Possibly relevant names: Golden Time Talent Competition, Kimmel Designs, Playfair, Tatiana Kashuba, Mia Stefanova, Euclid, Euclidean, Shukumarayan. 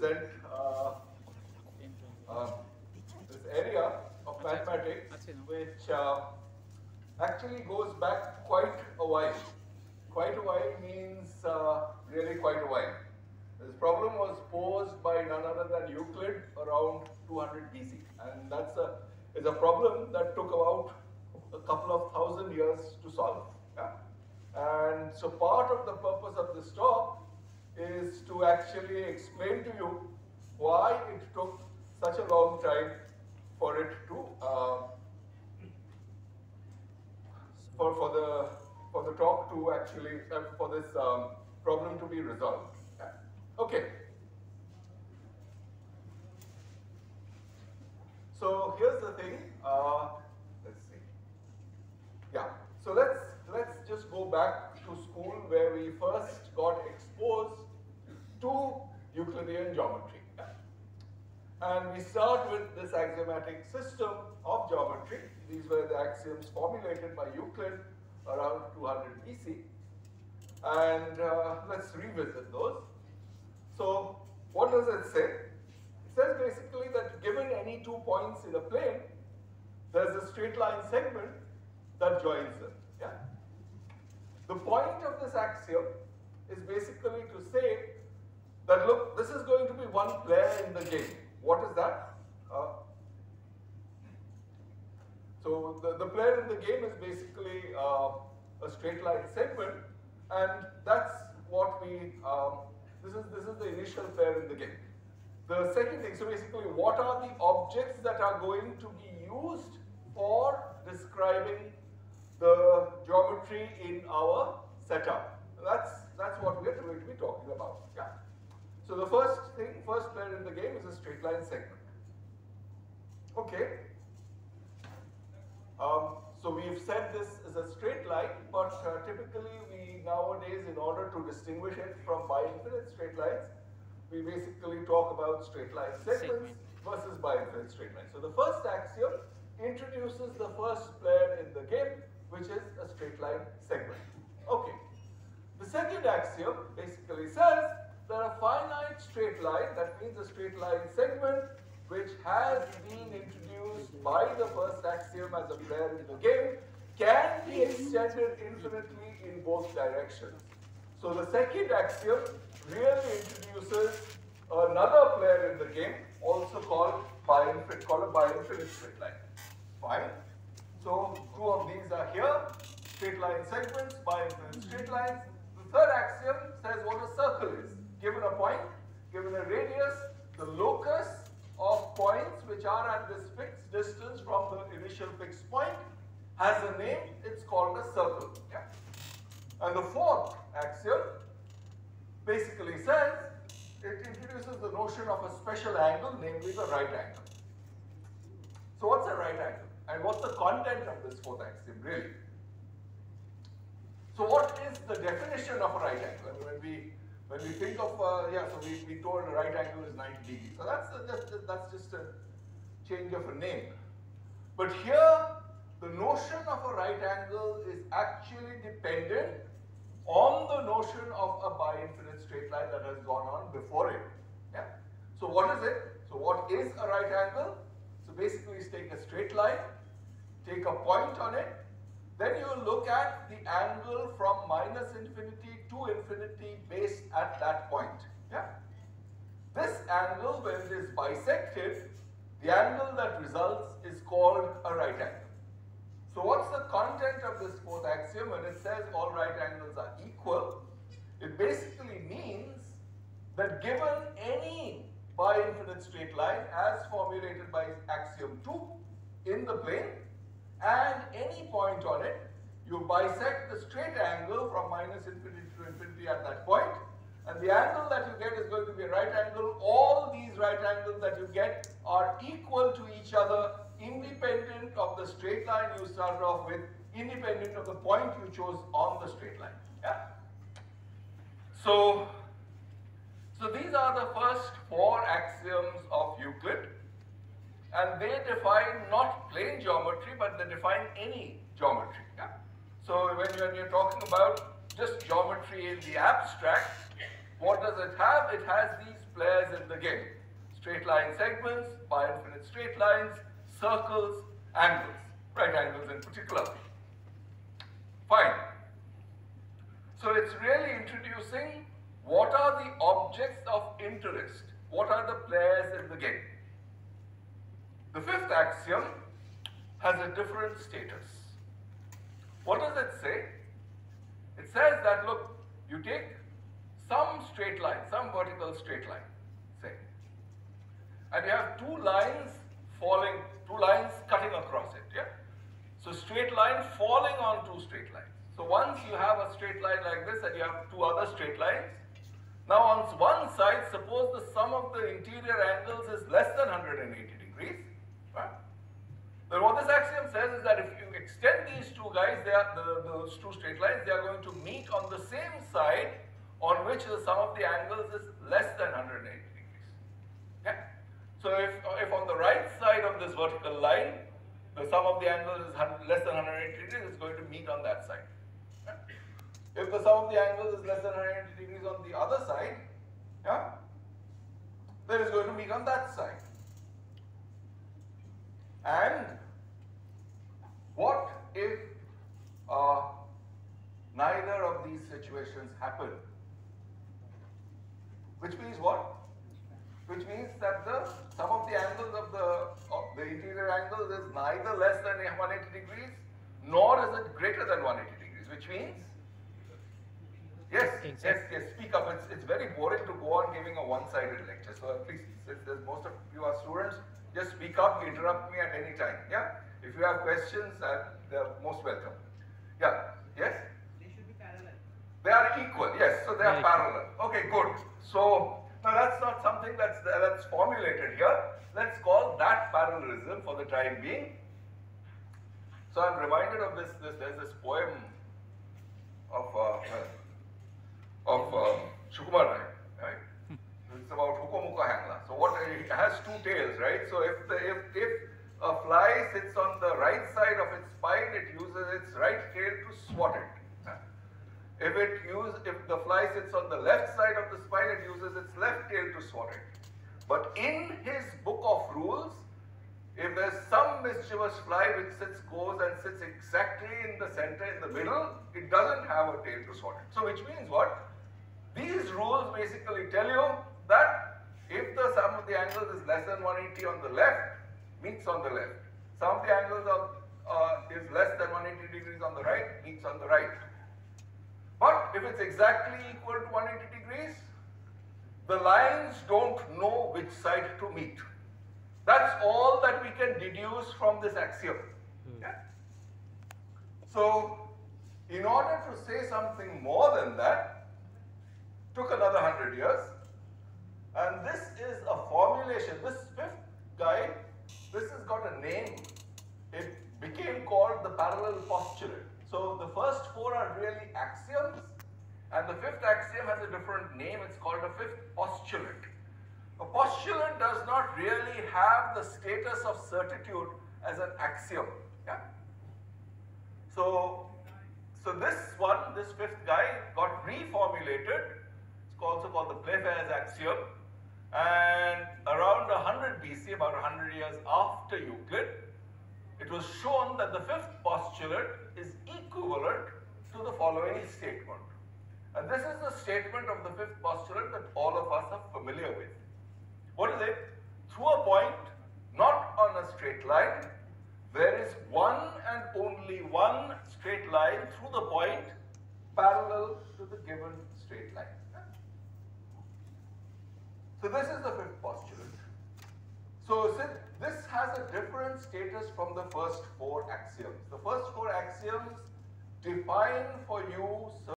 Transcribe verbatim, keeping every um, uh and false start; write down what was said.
represent uh, uh, this area of mathematics, which uh, actually goes back quite a while. Quite a while means uh, really quite a while. This problem was posed by none other than Euclid around two hundred B C, and that's a is a problem that took about a couple of thousand years to solve. Yeah? And so part of the purpose of this talk is to actually explain to you why it took such a long time for it to uh, for for the for the talk to actually uh, for this um, problem to be resolved. Yeah? Okay. So here's the thing. Uh, let's see. Yeah. So let's let's just go back to school where we first got exposed to Euclidean geometry, and we start with this axiomatic system of geometry. These were the axioms formulated by Euclid around two hundred B C, and uh, let's revisit those. So what does it say? It says basically that given any two points in a plane, there's a straight line segment that joins them. Yeah? The point of this axiom is basically to say that look, this is going to be one player in the game. What is that? Uh, so the, the player in the game is basically uh, a straight line segment, and that's what we, um, this is, this is the initial player in the game. The second thing, so basically what are the objects that are going to be used for describing the geometry in our setup. That's that's what we're going to be talking about. Yeah. So the first thing, first player in the game is a straight line segment. Okay. Um, so we've said this is a straight line, but uh, typically we nowadays, in order to distinguish it from bi-infinite straight lines, we basically talk about straight line segments versus bi-infinite straight lines. So the first axiom introduces the first player in the game, which is a straight line segment. Okay. The second axiom basically says that a finite straight line, that means a straight line segment, which has been introduced by the first axiom as a player in the game, can be extended infinitely in both directions. So the second axiom really introduces another player in the game, also called bi-infinite, called a bi-infinite straight line. Fine. So two of these are here, straight line segments, bi-infinite straight lines. The third axiom says what a circle is. Given a point, given a radius, the locus of points which are at this fixed distance from the initial fixed point has a name, it's called a circle. Yeah. And the fourth axiom basically says it introduces the notion of a special angle, namely the right angle. So what's a right angle? And what's the content of this fourth axiom really? So what is the definition of a right angle? And when we when we think of uh, yeah, so we, we told a right angle is ninety degrees. So that's a, that's that's just a change of a name. But here the notion of a right angle is actually dependent on the notion of a bi-infinite straight line that has gone on before it. Yeah. So what is it? So what is a right angle? So basically take a straight line, take a point on it, then you look at the angle from minus infinity to infinity based at that point. Yeah? This angle, when it is bisected, the angle that results is called a right angle. So what's the content of this fourth axiom when it says all right angles are equal? It basically means that given any bi-infinite straight line as formulated by axiom two in the plane and any point on it, you bisect the straight angle from minus infinity to infinity at that point, and the angle that you get is going to be a right angle. All these right angles that you get are equal to each other, independent of the straight line you started off with, independent of the point you chose on the straight line. Yeah? So So these are the first four axioms of Euclid, and they define not plane geometry, but they define any geometry. Yeah? So when you're, when you're talking about just geometry in the abstract, what does does it have? It has these players in the game. Straight line segments, bi-infinite straight lines, circles, angles, right angles in particular. Fine. So it's really introducing what are the objects of interest, what are the players in the game. The fifth axiom has a different status. What does it say? It says that, look, you take some straight line, some vertical straight line, say, and you have two lines falling, two lines cutting across it, yeah? So straight line falling on two straight lines. So once you have a straight line like this and you have two other straight lines, now on one side, suppose the sum of the interior angles is less than one hundred eighty degrees, right? Then what this axiom says is that if you extend these two guys, they are, the, those two straight lines, they are going to meet on the same side on which the sum of the angles is less than one hundred eighty degrees. Okay? So if, if on the right side of this vertical line, the sum of the angles is less than one hundred eighty degrees, it's going to meet on that side. Okay? If the sum of the angles is less than one hundred eighty degrees on the other side, yeah, then it's going to meet on that side. And what if uh, neither of these situations happen? Which means what? Which means that the sum of the angles of the, of the interior angles is neither less than one hundred eighty degrees nor is it greater than one hundred eighty degrees, which means, yes, yes, yes, speak up. It's, it's very boring to go on giving a one-sided lecture. So please, since most of you are students, just speak up, interrupt me at any time, yeah? If you have questions, I'm, they're most welcome. Yeah, yes? They should be parallel. They are equal, yes, so they are parallel. Okay, good. So, now that's not something that's, that's formulated here. Let's call that parallelism for the time being. So I'm reminded of this, this there's this poem of, uh, of uh, Shukumarayan, right? It's about Hukomukahangla. So what it has two tails, right? So if the if if a fly sits on the right side of its spine, it uses its right tail to swat it. If it use if the fly sits on the left side of the spine, it uses its left tail to swat it. But in his book of rules, if there's some mischievous fly which sits goes and sits exactly in the center, in the middle, it doesn't have a tail to swat it. So which means what? These rules basically tell you that if the sum of the angles is less than one hundred eighty on the left, meets on the left. Sum of the angles of, uh, is less than one hundred eighty degrees on the right, meets on the right. But if it's exactly equal to one hundred eighty degrees, the lines don't know which side to meet. That's all that we can deduce from this axiom. Hmm. Yeah? So, in order to say something more than that, took another hundred years. And this is a formulation. This fifth guy, this has got a name. It became called the parallel postulate. So the first four are really axioms, and the fifth axiom has a different name. It's called a fifth postulate. A postulate does not really have the status of certitude as an axiom. Yeah? So, so this one, this fifth guy, got reformulated. It's also called the Playfair's axiom. And around one hundred B C, about one hundred years after Euclid, it was shown that the fifth postulate is equivalent to the following statement. And this is the statement of the fifth postulate that all of us are familiar with. What is it? Through a point, not on a straight line, there is one and only one straight line through the point parallel to the given straight line. So this is the fifth postulate. So since this has a different status from the first four axioms. The first four axioms define for you certain